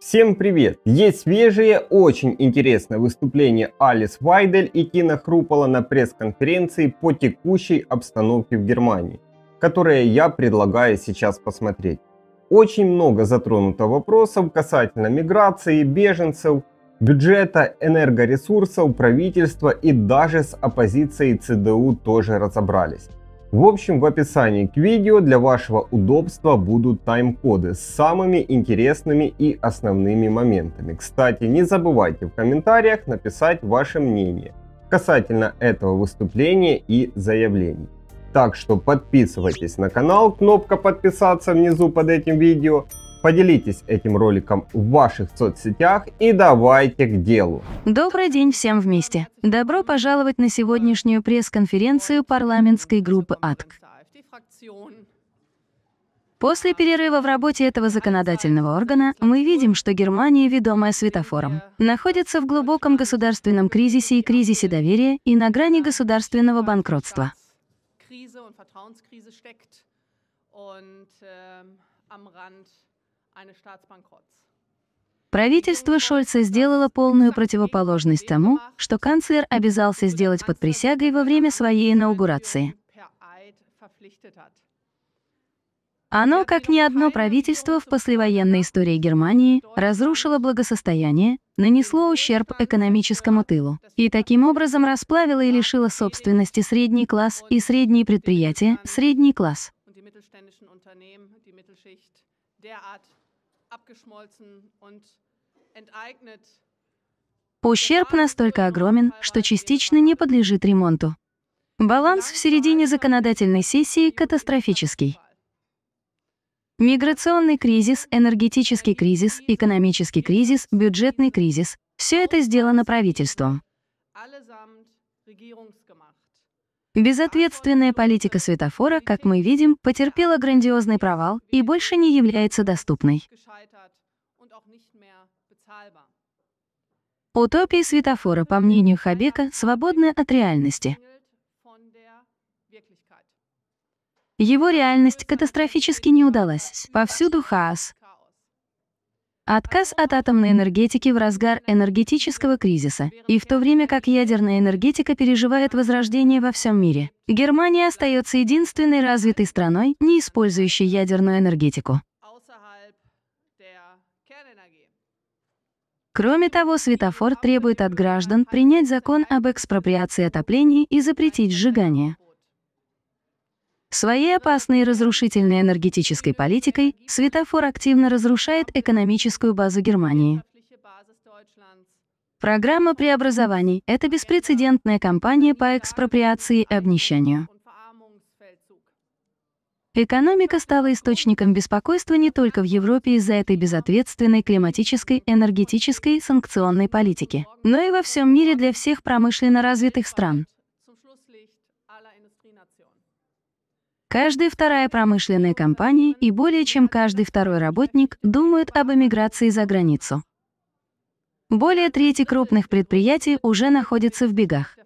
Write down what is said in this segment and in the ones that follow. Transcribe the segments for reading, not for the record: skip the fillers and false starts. Всем привет! Есть свежее, очень интересное выступление Алис Вайдель и Тино Хрупалла на пресс-конференции по текущей обстановке в Германии, которое я предлагаю сейчас посмотреть. Очень много затронуто вопросов касательно миграции, беженцев, бюджета, энергоресурсов, правительства и даже с оппозицией ЦДУ тоже разобрались. В общем, в описании к видео для вашего удобства будут тайм-коды с самыми интересными и основными моментами. Кстати, не забывайте в комментариях написать ваше мнение касательно этого выступления и заявлений. Так что подписывайтесь на канал, кнопка подписаться внизу под этим видео. Поделитесь этим роликом в ваших соцсетях и давайте к делу. Добрый день всем вместе. Добро пожаловать на сегодняшнюю пресс-конференцию парламентской группы АТК. После перерыва в работе этого законодательного органа мы видим, что Германия, ведомая светофором, находится в глубоком государственном кризисе и кризисе доверия и на грани государственного банкротства. Правительство Шольца сделало полную противоположность тому, что канцлер обязался сделать под присягой во время своей инаугурации. Оно, как ни одно правительство в послевоенной истории Германии, разрушило благосостояние, нанесло ущерб экономическому тылу и таким образом расплавило и лишило собственности средний класс и средние предприятия, средний класс. Ущерб настолько огромен, что частично не подлежит ремонту. Баланс в середине законодательной сессии катастрофический. Миграционный кризис, энергетический кризис, экономический кризис, бюджетный кризис — все это сделано правительством. Безответственная политика светофора, как мы видим, потерпела грандиозный провал и больше не является доступной. Утопия светофора, по мнению Хабека, свободна от реальности. Его реальность катастрофически не удалась. Повсюду хаос. Отказ от атомной энергетики в разгар энергетического кризиса, и в то время как ядерная энергетика переживает возрождение во всем мире, Германия остается единственной развитой страной, не использующей ядерную энергетику. Кроме того, светофор требует от граждан принять закон об экспроприации отопления и запретить сжигание. Своей опасной и разрушительной энергетической политикой светофор активно разрушает экономическую базу Германии. Программа преобразований — это беспрецедентная кампания по экспроприации и обнищанию. Экономика стала источником беспокойства не только в Европе из-за этой безответственной климатической, энергетической и санкционной политики, но и во всем мире для всех промышленно развитых стран. Каждая вторая промышленная компания и более чем каждый второй работник думают об эмиграции за границу. Более трети крупных предприятий уже находятся в бегах.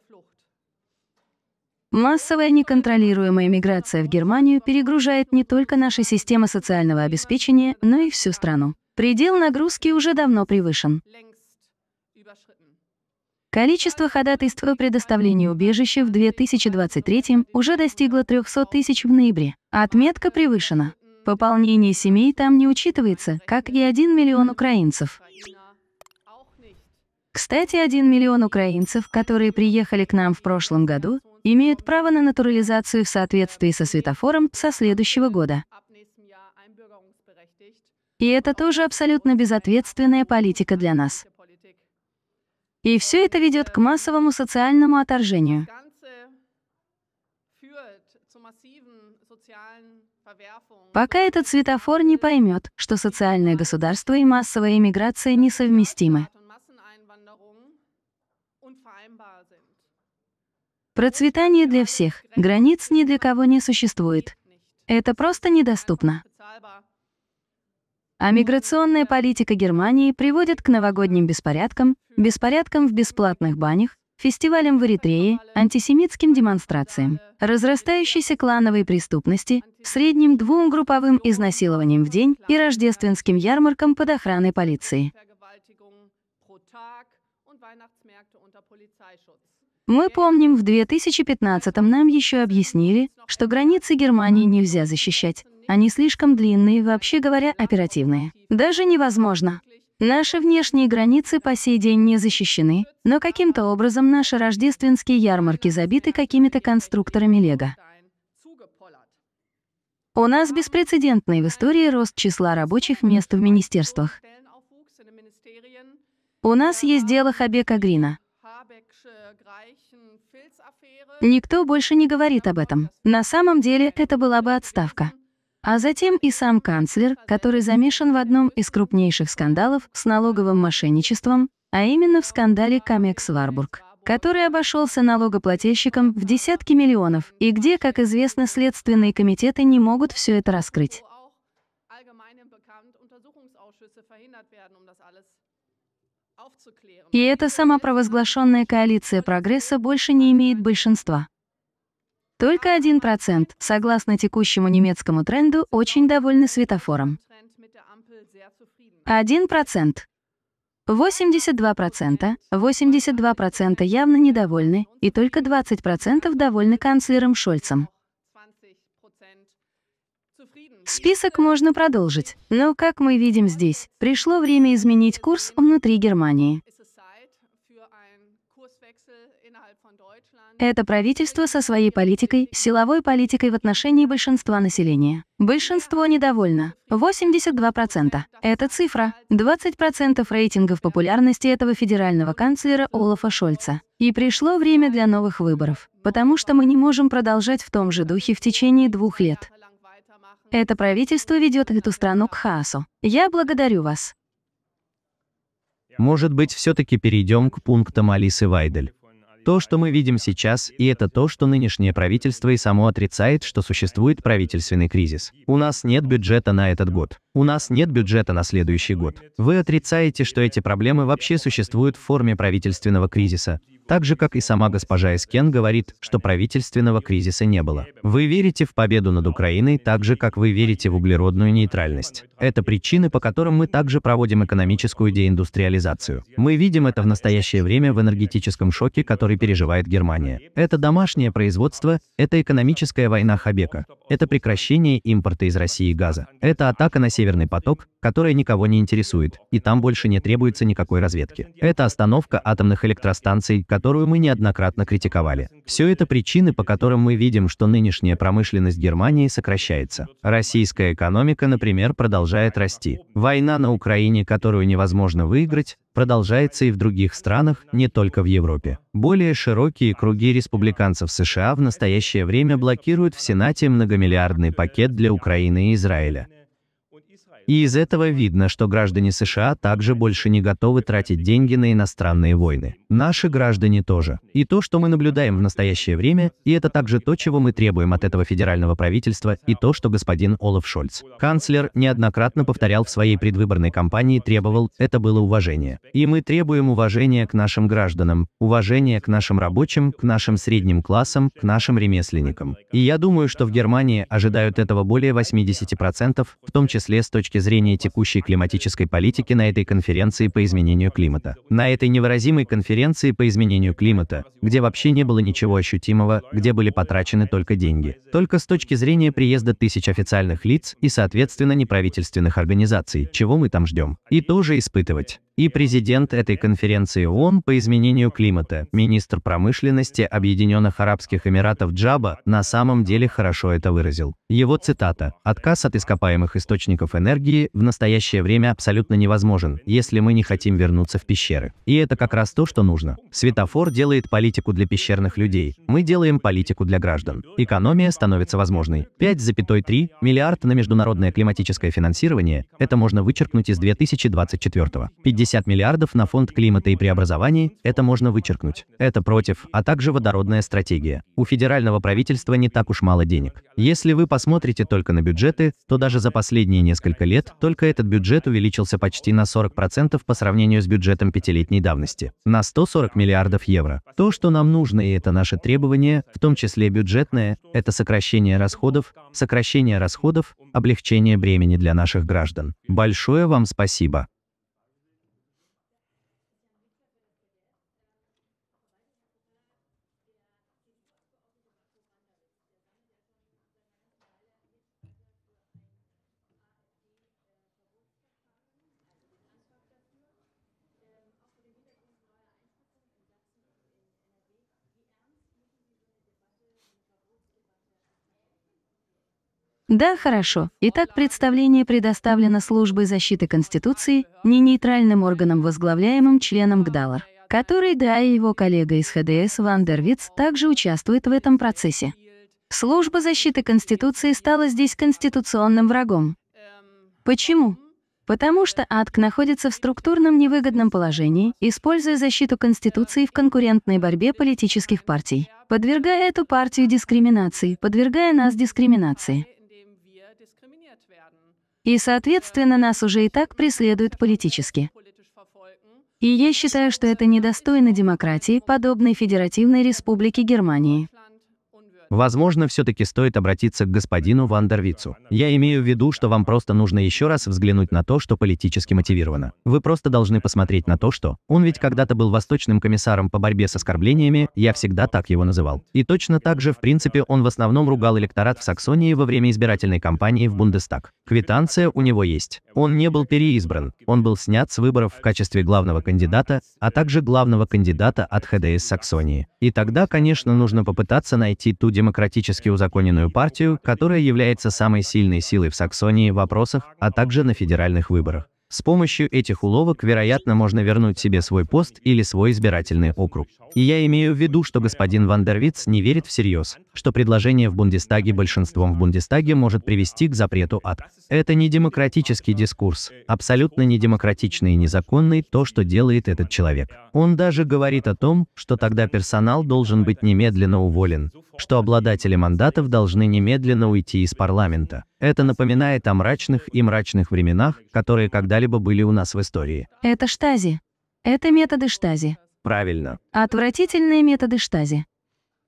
Массовая неконтролируемая миграция в Германию перегружает не только наши системы социального обеспечения, но и всю страну. Предел нагрузки уже давно превышен. Количество ходатайств о предоставлении убежища в 2023 уже достигло 300 тысяч в ноябре. Отметка превышена. Пополнение семей там не учитывается, как и 1 миллион украинцев. Кстати, 1 миллион украинцев, которые приехали к нам в прошлом году, имеют право на натурализацию в соответствии со светофором со следующего года. И это тоже абсолютно безответственная политика для нас. И все это ведет к массовому социальному отторжению. Пока этот светофор не поймет, что социальное государство и массовая иммиграция несовместимы. Процветание для всех, границ ни для кого не существует. Это просто недоступно. А миграционная политика Германии приводит к новогодним беспорядкам, беспорядкам в бесплатных банях, фестивалям в Эритрее, антисемитским демонстрациям, разрастающейся клановой преступности, в среднем 2 групповым изнасилованиям в день и рождественским ярмаркам под охраной полиции. Мы помним, в 2015-м нам еще объяснили, что границы Германии нельзя защищать. Они слишком длинные, вообще говоря, оперативные. Даже невозможно. Наши внешние границы по сей день не защищены, но каким-то образом наши рождественские ярмарки забиты какими-то конструкторами Лего. У нас беспрецедентный в истории рост числа рабочих мест в министерствах. У нас есть дело Хабека-Грина. Никто больше не говорит об этом. На самом деле это была бы отставка. А затем и сам канцлер, который замешан в одном из крупнейших скандалов с налоговым мошенничеством, а именно в скандале Камекс-Варбург, который обошелся налогоплательщикам в десятки миллионов, и где, как известно, следственные комитеты не могут все это раскрыть. И эта самопровозглашенная коалиция прогресса больше не имеет большинства. Только 1%, согласно текущему немецкому тренду, очень довольны светофором. 1%. 82% явно недовольны, и только 20% довольны канцлером Шольцем. Список можно продолжить, но, как мы видим здесь, пришло время изменить курс внутри Германии. Это правительство со своей политикой, силовой политикой в отношении большинства населения. Большинство недовольно. 82%. Это цифра. 20% рейтингов популярности этого федерального канцлера Олафа Шольца. И пришло время для новых выборов, потому что мы не можем продолжать в том же духе в течение 2 лет. Это правительство ведет эту страну к хаосу. Я благодарю вас. Может быть, все-таки перейдем к пунктам Алисы Вайдель. То, что мы видим сейчас, и это то, что нынешнее правительство и само отрицает, что существует правительственный кризис. У нас нет бюджета на этот год. У нас нет бюджета на следующий год. Вы отрицаете, что эти проблемы вообще существуют в форме правительственного кризиса. Так же, как и сама госпожа Эскен говорит, что правительственного кризиса не было. Вы верите в победу над Украиной так же, как вы верите в углеродную нейтральность. Это причины, по которым мы также проводим экономическую деиндустриализацию. Мы видим это в настоящее время в энергетическом шоке, который переживает Германия. Это домашнее производство, это экономическая война Хабека, это прекращение импорта из России газа, это атака на Северный поток, которая никого не интересует, и там больше не требуется никакой разведки. Это остановка атомных электростанций, которую мы неоднократно критиковали. Все это причины, по которым мы видим, что нынешняя промышленность Германии сокращается. Российская экономика, например, продолжает расти. Война на Украине, которую невозможно выиграть, продолжается и в других странах, не только в Европе. Более широкие круги республиканцев США в настоящее время блокируют в Сенате многомиллиардный пакет для Украины и Израиля. И из этого видно, что граждане США также больше не готовы тратить деньги на иностранные войны. Наши граждане тоже. И то, что мы наблюдаем в настоящее время, и это также то, чего мы требуем от этого федерального правительства, и то, что господин Олаф Шольц, канцлер, неоднократно повторял в своей предвыборной кампании, требовал, это было уважение. И мы требуем уважения к нашим гражданам, уважения к нашим рабочим, к нашим средним классам, к нашим ремесленникам. И я думаю, что в Германии ожидают этого более 80%, в том числе с точки зрения текущей климатической политики на этой конференции по изменению климата. На этой невыразимой конференции по изменению климата, где вообще не было ничего ощутимого, где были потрачены только деньги. Только с точки зрения приезда 1000 официальных лиц и, соответственно, неправительственных организаций, чего мы там ждем. И тоже испытывать. И президент этой конференции ООН по изменению климата, министр промышленности Объединенных Арабских Эмиратов Джаба, на самом деле хорошо это выразил. Его цитата: «Отказ от ископаемых источников энергии в настоящее время абсолютно невозможен, если мы не хотим вернуться в пещеры». И это как раз то, что нужно. Светофор делает политику для пещерных людей, мы делаем политику для граждан. Экономия становится возможной. 5,3 миллиарда на международное климатическое финансирование, это можно вычеркнуть из 2024-го. 50 миллиардов на фонд климата и преобразований, это можно вычеркнуть. Это против, а также водородная стратегия. У федерального правительства не так уж мало денег. Если вы посмотрите только на бюджеты, то даже за последние несколько лет только этот бюджет увеличился почти на 40% по сравнению с бюджетом пятилетней давности. На 140 миллиардов евро. То, что нам нужно, и это наше требование, в том числе бюджетное, это сокращение расходов, облегчение бремени для наших граждан. Большое вам спасибо. Да, хорошо. Итак, представление предоставлено Службой защиты Конституции, ненейтральным органом, возглавляемым членом ГДАЛР, который, да, и его коллега из ХДС Ван Дервитц также участвует в этом процессе. Служба защиты Конституции стала здесь конституционным врагом. Почему? Потому что АТК находится в структурном невыгодном положении, используя защиту Конституции в конкурентной борьбе политических партий, подвергая эту партию дискриминации, подвергая нас дискриминации. И, соответственно, нас уже и так преследуют политически. И я считаю, что это недостойно демократии, подобной Федеративной Республике Германии. Возможно, все-таки стоит обратиться к господину Ван Дервитцу. Я имею в виду, что вам просто нужно еще раз взглянуть на то, что политически мотивировано. Вы просто должны посмотреть на то, что... Он ведь когда-то был восточным комиссаром по борьбе с оскорблениями, я всегда так его называл. И точно так же, в принципе, он в основном ругал электорат в Саксонии во время избирательной кампании в Бундестаг. Квитанция у него есть. Он не был переизбран. Он был снят с выборов в качестве главного кандидата, а также главного кандидата от ХДС Саксонии. И тогда, конечно, нужно попытаться найти ту демократически узаконенную партию, которая является самой сильной силой в Саксонии в вопросах, а также на федеральных выборах. С помощью этих уловок, вероятно, можно вернуть себе свой пост или свой избирательный округ. И я имею в виду, что господин Ван Дервитц не верит всерьез, что предложение в Бундестаге большинством в Бундестаге может привести к запрету АТК. Это не демократический дискурс, абсолютно недемократичный и незаконный то, что делает этот человек. Он даже говорит о том, что тогда персонал должен быть немедленно уволен, что обладатели мандатов должны немедленно уйти из парламента. Это напоминает о мрачных и мрачных временах, которые когда-либо были у нас в истории. Это штази. Это методы штази. Правильно. Отвратительные методы штази.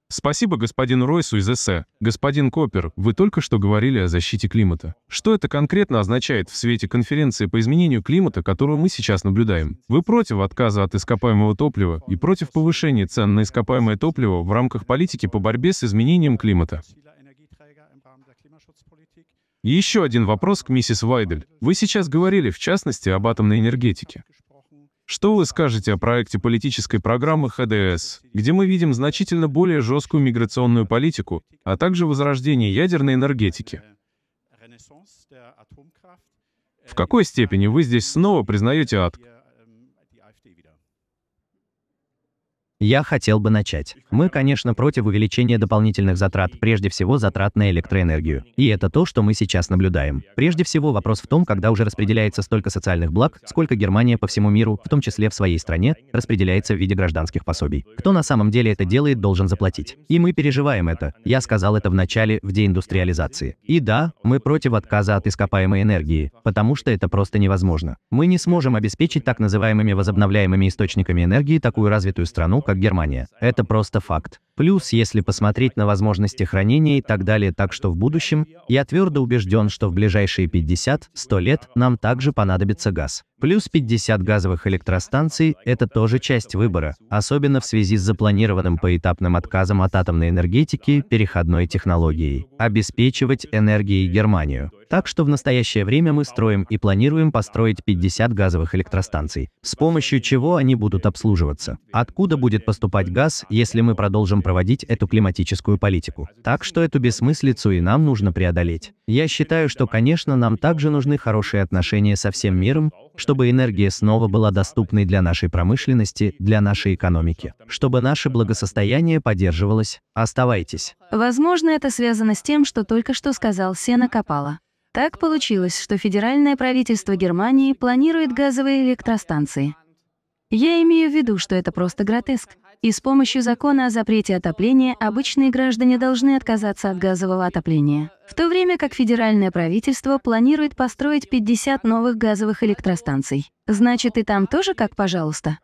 Спасибо господину Ройсу из СС. Господин Коппер, вы только что говорили о защите климата. Что это конкретно означает в свете конференции по изменению климата, которую мы сейчас наблюдаем? Вы против отказа от ископаемого топлива и против повышения цен на ископаемое топливо в рамках политики по борьбе с изменением климата. Еще один вопрос к миссис Вайдель. Вы сейчас говорили, в частности, об атомной энергетике. Что вы скажете о проекте политической программы ХДС, где мы видим значительно более жесткую миграционную политику, а также возрождение ядерной энергетики? В какой степени вы здесь снова признаете АТК? Я хотел бы начать. Мы, конечно, против увеличения дополнительных затрат, прежде всего затрат на электроэнергию. И это то, что мы сейчас наблюдаем. Прежде всего вопрос в том, когда уже распределяется столько социальных благ, сколько Германия по всему миру, в том числе в своей стране, распределяется в виде гражданских пособий. Кто на самом деле это делает, должен заплатить. И мы переживаем это. Я сказал это в начале, в деиндустриализации. И да, мы против отказа от ископаемой энергии, потому что это просто невозможно. Мы не сможем обеспечить так называемыми возобновляемыми источниками энергии такую развитую страну, как Германия. Это просто факт. Плюс, если посмотреть на возможности хранения и так далее, так что в будущем, я твердо убежден, что в ближайшие 50-100 лет нам также понадобится газ. Плюс 50 газовых электростанций – это тоже часть выбора, особенно в связи с запланированным поэтапным отказом от атомной энергетики переходной технологией. Обеспечивать энергией Германию. Так что в настоящее время мы строим и планируем построить 50 газовых электростанций, с помощью чего они будут обслуживаться. Откуда будет поступать газ, если мы продолжим проводить эту климатическую политику? Так что эту бессмыслицу и нам нужно преодолеть. Я считаю, что, конечно, нам также нужны хорошие отношения со всем миром, чтобы энергия снова была доступной для нашей промышленности, для нашей экономики, чтобы наше благосостояние поддерживалось. Оставайтесь. Возможно, это связано с тем, что только что сказал Сена Копала. Так получилось, что федеральное правительство Германии планирует газовые электростанции. Я имею в виду, что это просто гротеск. И с помощью закона о запрете отопления обычные граждане должны отказаться от газового отопления. В то время как федеральное правительство планирует построить 50 новых газовых электростанций. Значит, и там тоже как пожалуйста.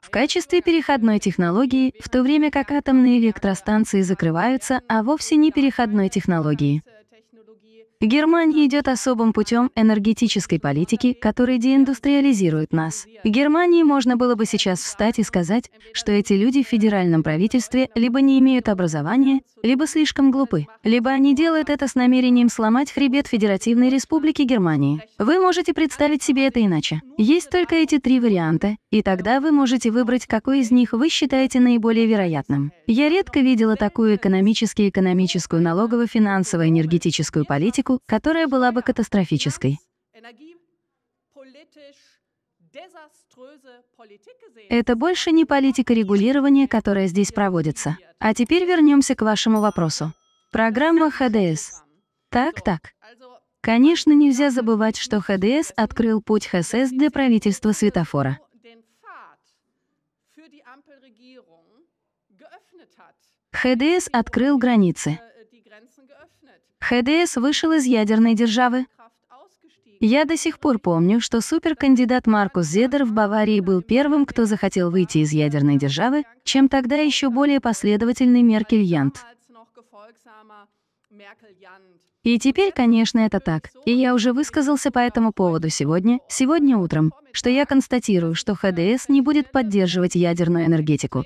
В качестве переходной технологии, в то время как атомные электростанции закрываются, а вовсе не переходной технологии. Германия идет особым путем энергетической политики, который деиндустриализирует нас. В Германии можно было бы сейчас встать и сказать, что эти люди в федеральном правительстве либо не имеют образования, либо слишком глупы, либо они делают это с намерением сломать хребет Федеративной Республики Германии. Вы можете представить себе это иначе. Есть только эти три варианта, и тогда вы можете выбрать, какой из них вы считаете наиболее вероятным. Я редко видела такую экономическую, налогово-финансовую, энергетическую политику, которая была бы катастрофической. Это больше не политика регулирования, которая здесь проводится. А теперь вернемся к вашему вопросу. Программа ХДС. Так. Конечно, нельзя забывать, что ХДС открыл путь ХСС для правительства светофора. ХДС открыл границы. ХДС вышел из ядерной державы. Я до сих пор помню, что суперкандидат Маркус Зедер в Баварии был первым, кто захотел выйти из ядерной державы, чем тогда еще более последовательный Меркель. И теперь, конечно, это так. И я уже высказался по этому поводу сегодня утром, что я констатирую, что ХДС не будет поддерживать ядерную энергетику.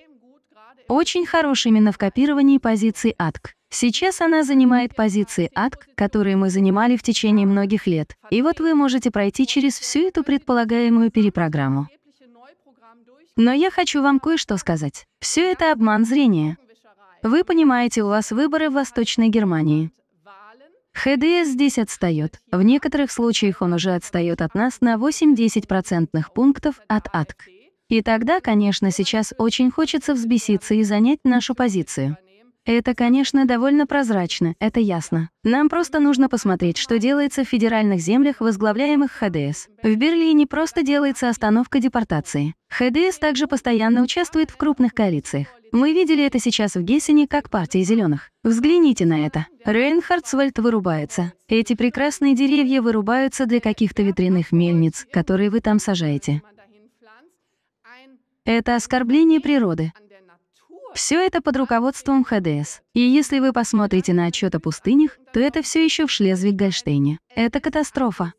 Очень хорош именно в копировании позиций АТК. Сейчас она занимает позиции АТК, которые мы занимали в течение многих лет. И вот вы можете пройти через всю эту предполагаемую перепрограмму. Но я хочу вам кое-что сказать. Все это обман зрения. Вы понимаете, у вас выборы в Восточной Германии. ХДС здесь отстает. В некоторых случаях он уже отстает от нас на 8-10 процентных пунктов от АТК. И тогда, конечно, сейчас очень хочется взбеситься и занять нашу позицию. Это, конечно, довольно прозрачно, это ясно. Нам просто нужно посмотреть, что делается в федеральных землях, возглавляемых ХДС. В Берлине просто делается остановка депортации. ХДС также постоянно участвует в крупных коалициях. Мы видели это сейчас в Гессене как партия зеленых. Взгляните на это. Рейнхардсвальд вырубается. Эти прекрасные деревья вырубаются для каких-то ветряных мельниц, которые вы там сажаете. Это оскорбление природы. Все это под руководством ХДС. И если вы посмотрите на отчет о пустынях, то это все еще в Шлезвиг-Гольштейне. Это катастрофа.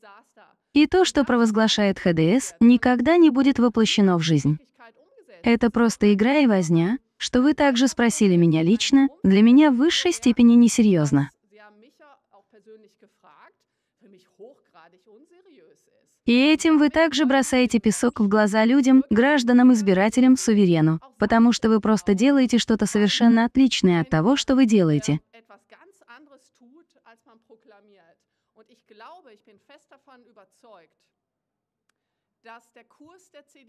И то, что провозглашает ХДС, никогда не будет воплощено в жизнь. Это просто игра и возня, что вы также спросили меня лично, для меня в высшей степени несерьезно. И этим вы также бросаете песок в глаза людям, гражданам, избирателям, суверену, потому что вы просто делаете что-то совершенно отличное от того, что вы делаете.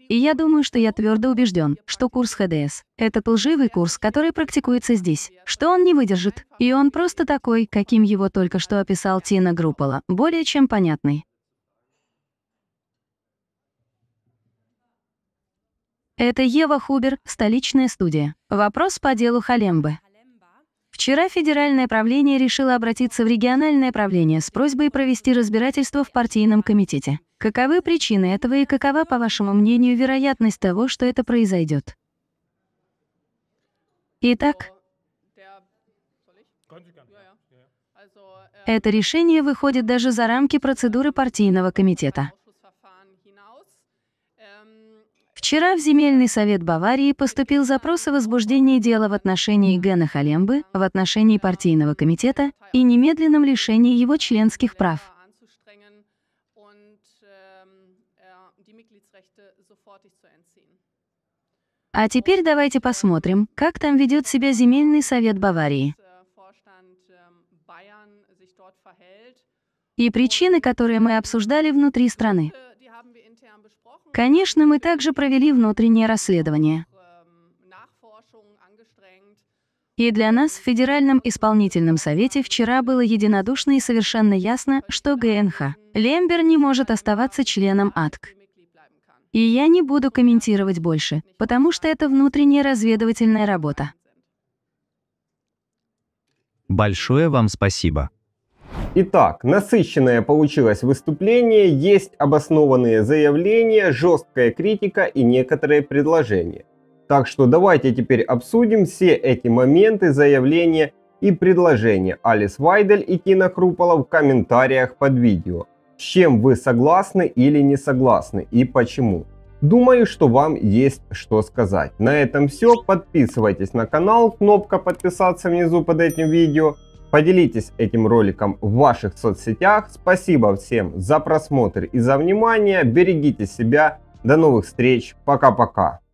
И я думаю, что я твердо убежден, что курс ХДС — это лживый курс, который практикуется здесь, что он не выдержит, и он просто такой, каким его только что описал Тино Хрупалла, более чем понятный. Это Ева Хубер, столичная студия. Вопрос по делу Халембы. Вчера федеральное правление решило обратиться в региональное правление с просьбой провести разбирательство в партийном комитете. Каковы причины этого и какова, по вашему мнению, вероятность того, что это произойдет? Итак, это решение выходит даже за рамки процедуры партийного комитета. Вчера в Земельный совет Баварии поступил запрос о возбуждении дела в отношении Гена Халембы, в отношении партийного комитета и немедленном лишении его членских прав. А теперь давайте посмотрим, как там ведет себя Земельный совет Баварии. И причины, которые мы обсуждали внутри страны. Конечно, мы также провели внутреннее расследование. И для нас в Федеральном исполнительном совете вчера было единодушно и совершенно ясно, что ГНХ Лембер не может оставаться членом АТК. И я не буду комментировать больше, потому что это внутренняя разведывательная работа. Большое вам спасибо. Итак, насыщенное получилось выступление, есть обоснованные заявления, жесткая критика и некоторые предложения. Так что давайте теперь обсудим все эти моменты, заявления и предложения Алис Вайдель и Тино Хрупалла в комментариях под видео. С чем вы согласны или не согласны и почему. Думаю, что вам есть что сказать. На этом все. Подписывайтесь на канал, кнопка подписаться внизу под этим видео. Поделитесь этим роликом в ваших соцсетях. Спасибо всем за просмотр и за внимание. Берегите себя. До новых встреч. Пока-пока.